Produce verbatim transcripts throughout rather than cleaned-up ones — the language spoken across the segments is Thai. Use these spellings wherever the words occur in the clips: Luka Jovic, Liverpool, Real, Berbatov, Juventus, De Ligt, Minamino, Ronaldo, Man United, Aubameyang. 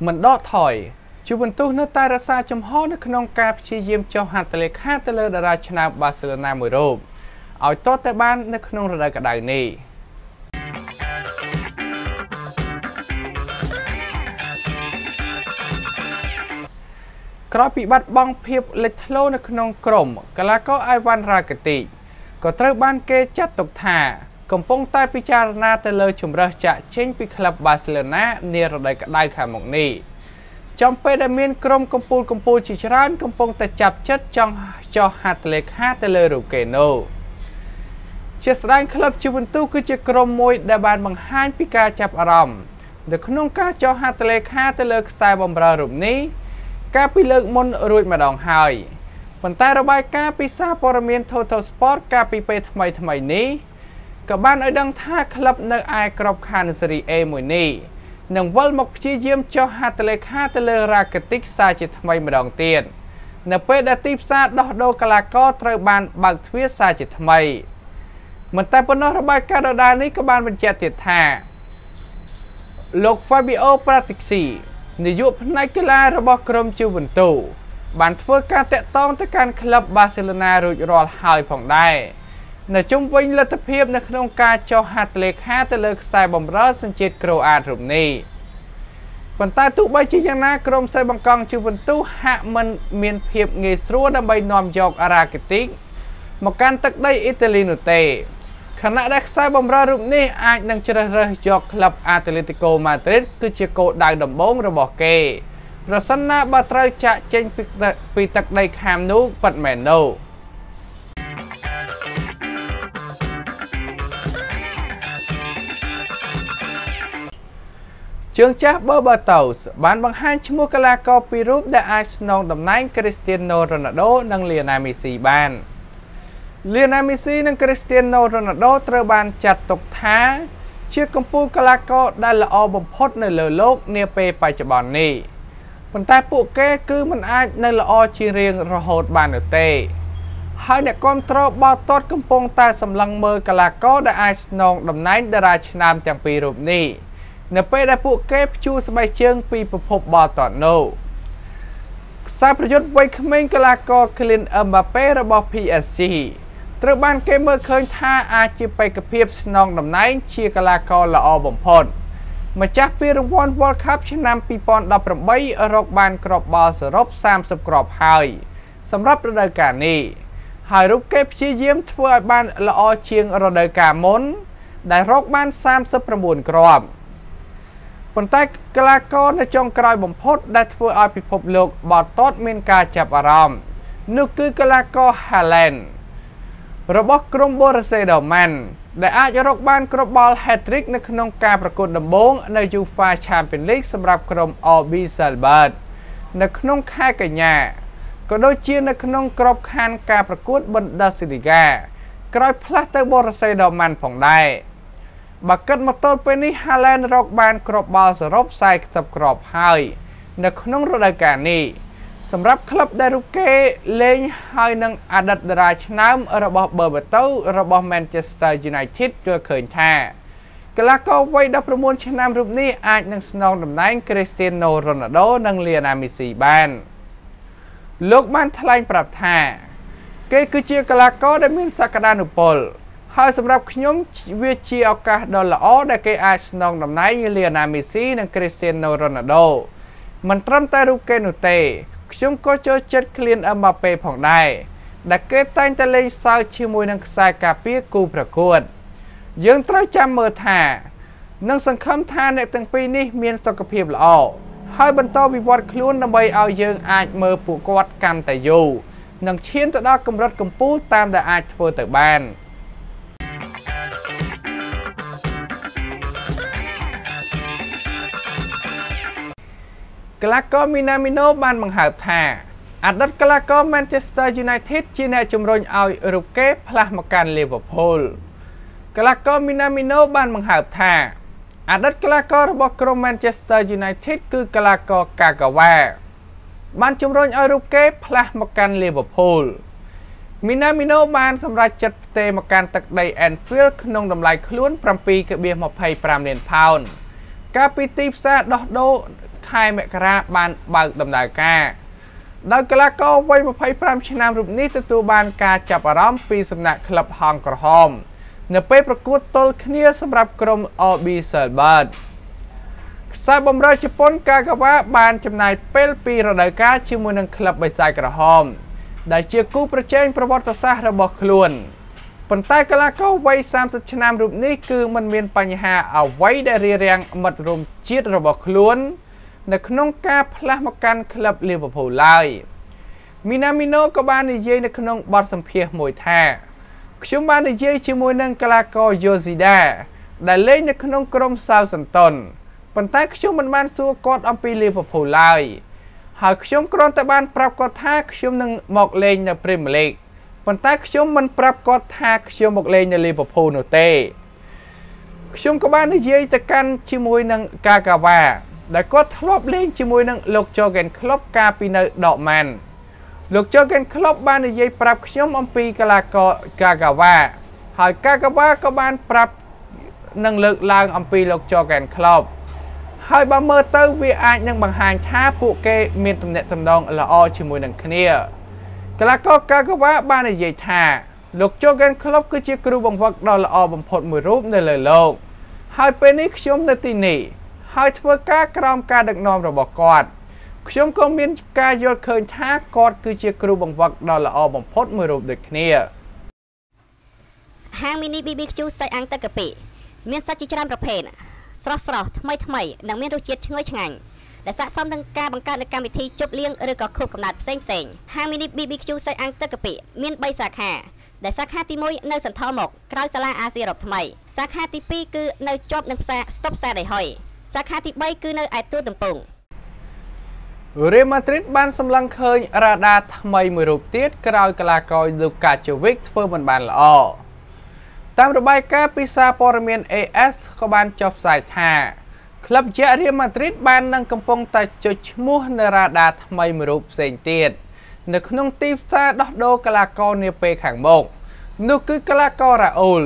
เหมือนดอถอยจูเวนตุสนัดไต่ราซาจำฮอนักขนองกาพิจิมเจ้าฮันเตเลค่าเตเลดาราชนาบาร์เซโลนาโมโรบเอาตัวแต่บ้านนักขนองระดับกระดานนี้กรอบปีบัดบองเพียบเลทโลนักขนองกลมกลาโกไอวันรากติก็เติบบ้านเกจัดตกท่ากำปงใต้พิจารณาเตเลชุมระจะเช่นปีคลับบาร์เซโลนาเนรดากระดานขามงนี้จอมเปดเมียนกรมกัมพูกัมพูชิชร้านกัมพงแต่จับชัดจองจอหัดเล็กห้าเตเลรูเกโนเชสตันคลับจูเวนตุสคือจะกรมมวยดาบานบังฮันพิกาจับอารมณ์เด็กนุ่งกาจอหัดเล็กห้าเตเลกสายบอมบรารูปนี้กาพิเลิกมนรุยมาดองไฮปันใต้ระบายกาพิซาปรเมียนโททอสปอร์ตกาพิเปทำไมทำไมนี้กับบ้านไอดังท่าคลับเนอไอกรอบคานซีรีเอมวยนี้หนังวอลมกชี้เยี่ยมเจ้าฮัตเลค่าเตเลรากติกซาจิตทำไมมาดองเตียนหนังเป็ดติปซาดอโดกลาโกเตยบานบักทวีซาจิตทำไมเหมือนแต่ปนนอระบายการดานี้กับบานเป็นเจติดท่าโลกฟาบิโอปราติกซีในยุคนักกีฬาระบบกรมจูเวนตุสบานทั่วการแตะต้องต่อการคลับบาร์เซโลนารุยรอลไฮผ่องได้ในจุ่มวิ่งลัทธิพในขนมกาจอหัดเล็กห้าเตเลกไซบอมรัสเจตโครอาตรุมนี้ปัจจัยตุบายจียังนักกรมไซบังกองจูเวนตุสหะมันเมียนเพียบเงยสรัวดำใบนอมยอกอารากิติกมาการตักได้อิตาลีนุเตขณะแรกไซบอมรัสรุมนี้อาจนั่งเจริญยอกคลับอาตเลติโกมาดริดคือเจโกดาวดำบงระบอกเกยรัสนาบาตรจะเจนปีตักได้แคมนูปัตแมนโนเชิงจ้าเบอร์เบอร์เตสบ้านบางฮันชิมูกลาโกปีรูปได้ไอซ์นองดำน้ำคริสเตียโนโรนัลโดนั่งเลียนามิซีบ้านเลียนามิซีนั่งคริสเตียโนโรนัลโดเตอร์บ้านจัดตกท้าเชื่อกัมพูกลาโกได้ละออบมพดในเลโลกเนเปไปจับบอลนี่ปัญหาพวกแกคือมันไอซ์ในละออชีเรียงระหดบ้านเอเต้ให้เด็กกอมโตบอลตอดกัมพงใต้สำลังเมอกลาโกได้ไอซ์นองดำน้ำดาราชนามจังปีรูปนี้เนเปได้พวกเก็บชูสมัยเชิงปีประพบบอลต่อโน่สายประยุทธ์ไวคเมงกลากอคลินเอมบาเป้ระบบพีเอสจีตระบานเกมเมอร์เคยท่าอาจีไปกับเพียบสนองดำน้ำเชียกลากอละออบ่มพลมาจากปีรางวัลวอลคัพชนะปีปอนดับประใบรอกบานกรอบบอลสรบสามสิบกรอบไฮสำหรับระดับการนี้หายรูปเก็บชี้เยี่ยมทั่วบานละออเชียงระดับการมนได้รอกบานสามสิบประมูลกรอบปัญหากลากรในจงกลายบ่มพดได้ทั่วอาภิภพโลกบอดตอดเมนกาจับอารมณ์นึกคือกลากรฮาเลนระบบกรมบอลเซดอแมนได้อาจจะรกบ้านกรบบอลแฮตทริกในขนมการประกวดดับบงในยูฟ่าแชมเปี้ยนลีกสำหรับกรมออบีเซลเบิร์ตในขนมค่ายกันยาก็โดยเชี่ยในขนมกรอบคานการประกวดบนดาซิลิกากลายพลาสเตอร์บอลเซดอแมนผ่องได้บักเก็ตมาต้นไปนี้ฮาแลนด์รอกบานกรอบบอลสรบใส่สับกรอบไฮนักน้องรายการนี้สำหรับคลับไดรุเกเล่นไฮนังอดัตราชน้ำระบบเบอร์เบตเตอร์ระบบแมนเชสเตอร์ยูไนเต็ดเจอเขินแท้กลาโกไว้ดับประมวลชนะรูปนี้อาจนังสนองดำน้ำคริสเตียโนโรนัลโดนังเลียนามิซีบ้านลูกบ้านทลายปรับแท้เกคือเจียกลาโกได้มีสักดานุปอลหากสำหรับขยมเวียชีโอกาสดอลลาร์ได้เกย์ไอซ์นองดำน้ำเลียนามิซีนังคริสเตียโนโรนัลโดมันตรัมตารุเกนุเตขยมก็โจเจ็ดเคลียนอัมบาเป้ผ่องได้ได้เกย์ตั้งแต่เลยสาวชิมวยนังสายกาเปียกูประกวดยังตรัมจำเมื่อท่านังสังคมท่าในตั้งปีนี้เมียนสกปรกละออให้บรรโตวิวัฒน์คลุ้นนำไปเอายังไอซ์เมื่อผูกวัดกันแต่อยู่นังเชียนตะดอกกำรัดกำปูตามแต่ไอซ์เปิดแต่บ้านกลาโกมินามิโนบ้านบังหาบท่าอัดดัดกลาโกแมนเชสเตอร์ยูไนเต็ดจีน่าจุมรนเอารูเก้พลาสมาการเลเวอร์พูลกลาโกมินามิโนบ้านบังหาบท่าอัดดัดกลาโกระบบกรมแมนเชสเตอร์ยูไนเต็ดคือกลาโกกากาวะบ้านจุมรนเอารูเก้พลาสมาการเลเวอร์พูลมินามิโนบ้านสำหรับจัดเตะมาการตักไดแอนฟิลด์ขนงดำลายคล้วนปรำปีกระเบียมอภัยปรามเนนพาวน์กาปิติฟซาดอโดค hai mẹ cả bàn bạc đầm đại caดังกล่าวก็ไว้มาพายพรำชนะรูปนี้ตัวบานการจับอารมณ์ปีสำนักคลับฮองกระหมเนื้อไปประกวดโตลคเนียสำหรับกรมออบีเซอร์บัดสายบอมราชพลกากระวะบานจำนายเปลปีระดับการชิมุนังคลับใบสายกระหมได้เชี่ยวกู้ประเจงประวัติศาสตร์ระบบคลวนผลใต้กล่าวก็ไว้สามสิบชนะรูปนี้คือมันมีปัญหาเอาไว้ได้เรียงมัดรวมชีดระบบคลวนในขนมกาพลาสมาการคลับลิเวอร์พูลไล่มินามิโนก็บานในเย่ในขนมบอลสัมเพียมวยแท้ชุมบานในเย่ชิมวยนังกลาโกโยซิดาได้เล่นในขนมกรมซาวสันตันปันท้ายชุมมันมันสู้กอดอัมพีลิเวอร์พูลไล่หากชุมกรอนตะบานปรับกอดท้าชุมนังหมอกเลนในพรีเมียร์ลีกปันท้ายชุมมันปรับกอดท้าชุมหมอกเลนในลิเวอร์พูลโนเต้ชุมก็บานในเย่ตะกันชิมวยนังกากาวาได้ก็ทลบเล่นชิมวยนังลูกโจเกนคลบกาปีนดอกมันลูกโจเกนคลบบ้านในยัยปรับขยมอัมพีกลากกากาวะหากกากาวะก็บ้านปรับนังเลิกลางอัมพีลูกโจเกนคลบหากบ้านเมื่อเตอร์วีอาร์ยังบังหางช้าปุเกมีตำแหน่งตำแหน่งละอชิมวยนังเคียกลากกากาวะบ้านในยัยท่าลูกโจเกนคลบก็จะกรูบังวักดอละอบังพดมือรูปในเลยโลกหากเป็นนิขยมในตีนี้หากทัวร์การกรอมการดักนอมระบบกอดชมก็มีการโยนเคิร์นท้ากอดคือเชียร์ครูบังวักดอลละอบังพดมือรูปเด็กเนี่ยห้างมินิบีบีคิวใส่อังตะกะปิเมียนสัจจิจารประเพณสระสระทำไมทำไมหนังเมียนรู้เจี๊ยดช่วยช่างและสะสมดังการบังการในการวิธีจบเลี้ยงหรือก่อควบกำนัดเส้นเส้นห้างมินิบีบีคิวใส่อังตะกะปิเมียนใบสาขาแต่สาขาที่มวยในสันทอหมกกลายสลาอาเซียรบทำไมสาขาที่ปีคือในจบดังแซ่สต็อปแซ่ได้หอยสาขาที่ใบคือในไอตัวตึงปงเรอัลมาดริดบ้านสำลังเคยระดาทำไมมือรูปเตี้ยกราวกลากอยลูกาเจวิกเพื่อมันบานละอตามระบายการพิซาปอร์เมียนเอเอสก็บ้านจบสายท่าคลับเยอเรอัลมาดริดบ้านนั่งกำปองแต่จุดมั่วในระดาทำไมมือรูปเซนเตียดหนึ่งน้องทีมซาดอโดกลากอยเนเปขังบกนุคือกลากอยราอูล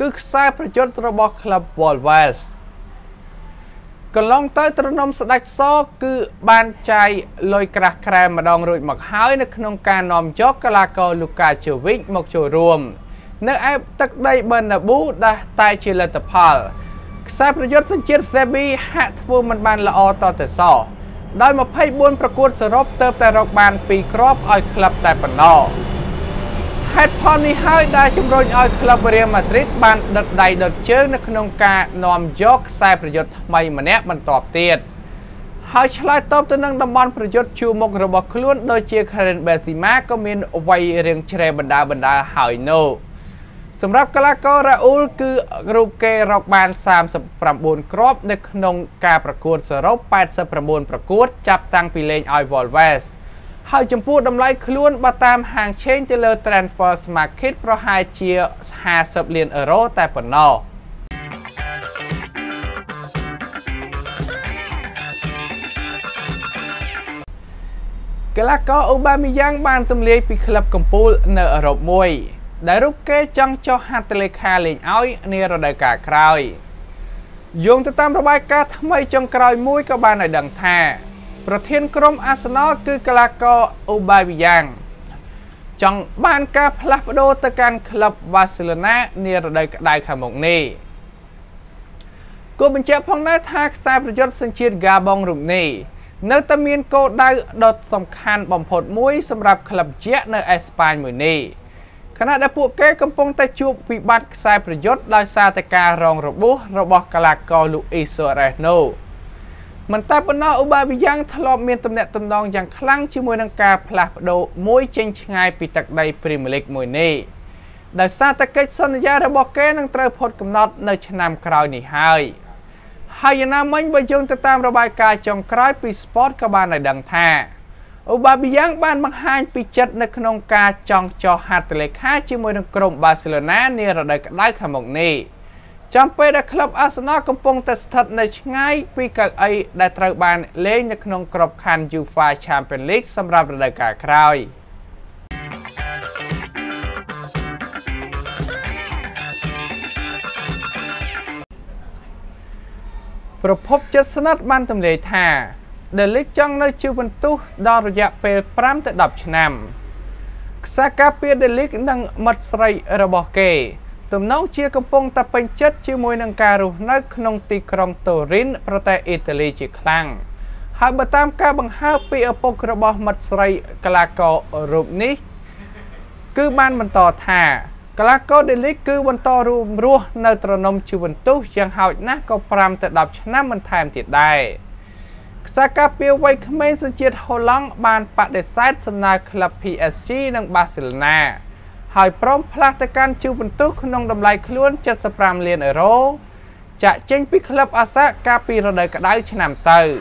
คือซาประยุทธ์ระบบคลับวอลเวสก็ลองเตยตระนมสดักซอคือบานใจลอยกระแครมาดองรุ่ยหมักหายในขนมการนอมยกกลากรลูกาเชวิกหมักโชรวมในแอปตักได้เบอร์นาบูได้ตายเชลตพาลสายประยชน์สังเกตเซบีหัตบูมันบานละอต่อแต่ซอได้มาไพ่บุญประกวดสรบเติบแต่รบบานปีครอบออยคลับแต่ปนอแฮตพอนี้หายได้จำรวยออยคลับเรียมาดริดบานดัดใดดัดเชิงในขนมการนอมยกสายประยชน์ทำไมมันแนบมันตอบเตี้ยหายฉลาดตอบตัวนั่งดำบอลประยุทธ์ชูมกระบอกคล้วนโดยเชียร์คาร์เรนเบติมาก็มีวัยเรียงเชรบรรดาบรรดาหายโนสำหรับกลากรราอูลคือรูปเกรอกบานสามสับประมูลครบในขนมการประกวดสรบแปดสับประมูลประกวดจับตังปีเลนออยวอลเวสหายจมพูดดำไล่คล้วนมาตามห่างเช่นเจริญแทรนฟอร์สมาร์เก็ตเพราะหายเชียร์หาสับเลียนเอโรแต่ปนอกลากรAubameyangบานตุ่มเลี้ยปีคลับกัมพูเนอร์รบมวยได้รูปเกจังจอฮัตเตเลคาเลียนอ้อยเนรดากาครายโยงตามระบายการทำไมจังกรายมวยกับบานในดังแท้ประเทศกรมอาร์เซนอลคือกลากรAubameyangจังบานกาพลับโดตะการคลับบาร์เซโลนาเนรดากาได้ขมงนี้กูเป็นเจ้าพงได้ทักสายประยชน์สังเกตกาบองรูปนี้เนตเมียนโกได้ดดสำคัญบ่มผลมวยสำหรับคลับเจ้าในเอสปานมือนี้ขณะได้พวกแกกำปองแต่จูบวิบัติสายประยชน์ได้ซาตการองระบุระบบกลากรลุอิสเรโนมันแต่ปนออุบาวิยังทะเลาะเมียนตำแหน่งตำนองอย่างคลั่งชิมวยนังกาพลับโดมวยเจงชงายปีตักใดพรีเมียร์ลีกมวยนี้ได้ซาตเกตสัญญาระบบแกนังเตอร์พดกำนดในชนามคราวนี้ให้หายนามันบรรยงตามระบายการจงคล้ายปีสปอร์ตกบาลในดังแท้อุบาบิยังบ้านบางฮันปีจัดในขนมกาจองจอฮัตเลค่าชิมวยนังกรมบาร์เซโลนาเนรดากาได้ขมงนี้จำเป็นได้คลับอาร์เซนอลกำปองแต่สถิตในช่วงง่ายปีเก่าไอได้ตระบานเล่นในขนมกรอบคันยูฟ่าแชมเปี้ยนลีกสำหรับรายการคราวประพบเจ็ดสนัดมันตำเลยท่า เดลิจังได้ชื่อเป็นตู้ดาวอยากเปิดพรำแต่ดับชนะสกาเปียเดลิกนั่งมัดใส่ระบบเกย์ตัวน้องเชียร์กำปงตะเป็นเช็ดชื่อมวยนังการุนักนงตีกรองตัวรินประเทศอิตาลีจีคลังหากตามการบังคับปีอปกระบบมัดใส่กลาโกรูปนี้คือมันมันต่อท่ากลาโกเดลิกคือวันต่อรูมรัวในตรนมชื่อวันตู้ยังหายนักก็พรำแต่ดับชนะมันแทนติดได้สกาเปียไว้เมสเซียโฮลังบานปะเดซัยสำนักคลับ พี เอส จี นังบาร์เซโลนาหายพร้อมพลาดการชิวบรรทุกนองดำไหลคล้วนเจ็ดสปรามเลียนเอโรจะเจ้งปิคลับอาซากาปีระเดกระได้ชนะเตอร์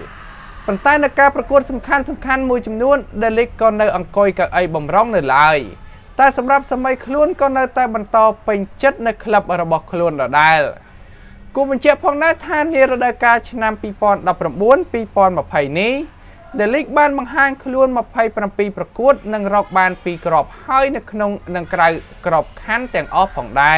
ปันใต้ในการประกวดสำคัญสำคัญมวยจำนวนเดลิกก่อนในอังกฤษกับไอ้บอมร้องในลายแต่สำหรับสมัยคล้วนก่อนในแต่บรรทอเป็นเจ็ดในคลับอระบอกคล้วนระได้กูเป็นเจ้าพ่อหน้าท่านในระดับการชนะปีปอนดับประม้วนปีปอนมาภัยนี้เดลิกบ้านบางห้างคล้วนมาภัยประปีประกวดนังรอบบานปีกรอบห้อยนักนงนังไกรกรอบขั้นแต่งออฟของได้